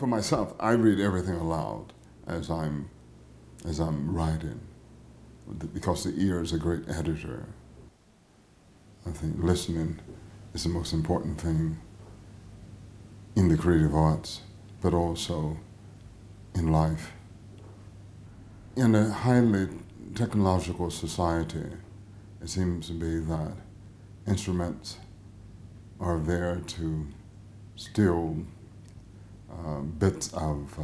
for myself, I read everything aloud as I'm writing, because the ear is a great editor. I think listening is the most important thing in the creative arts, but also in life. In a highly technological society, it seems to be that instruments are there to steal bits of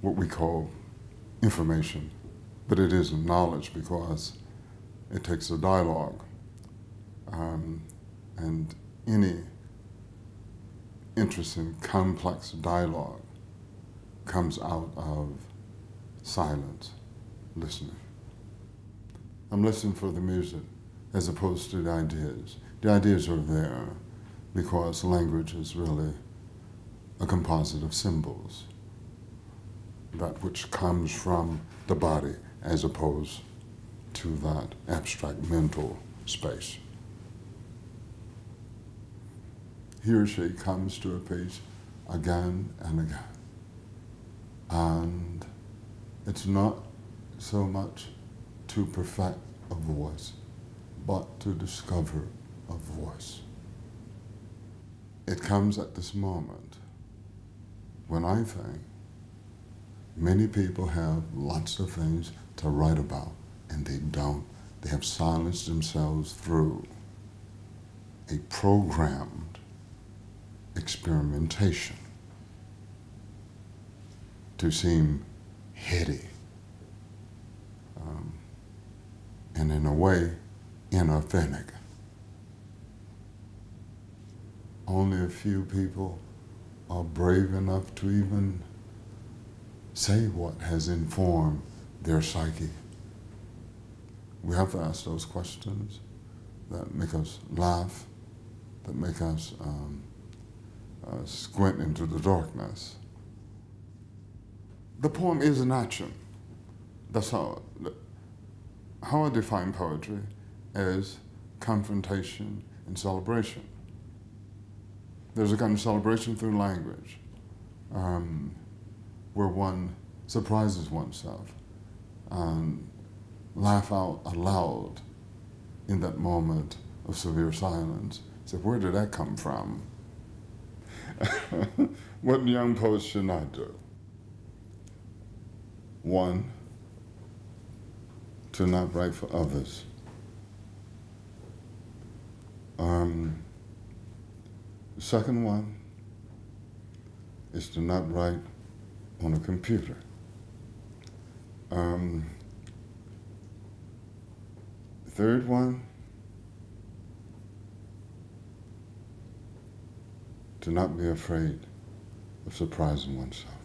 what we call information. But it is knowledge, because it takes a dialogue. And any interesting, complex dialogue comes out of silence, listening. I'm listening for the music as opposed to the ideas. The ideas are there because language is really a composite of symbols, that which comes from the body as opposed to that abstract mental space. He or she comes to a page again and again, and it's not so much to perfect a voice, but to discover a voice. It comes at this moment when I think many people have lots of things to write about, and they don't. They have silenced themselves through a programmed experimentation to seem heady and, in a way, inauthentic. Only a few people are brave enough to even say what has informed their psyche. We have to ask those questions that make us laugh, that make us squint into the darkness. The poem is an action. That's how I define poetry, as confrontation and celebration. There's a kind of celebration through language, where one surprises oneself and laugh out aloud in that moment of severe silence. So where did that come from? What young poets should not do. One, to not write for others. The second one is to not write on a computer. The third one, to not be afraid of surprising oneself.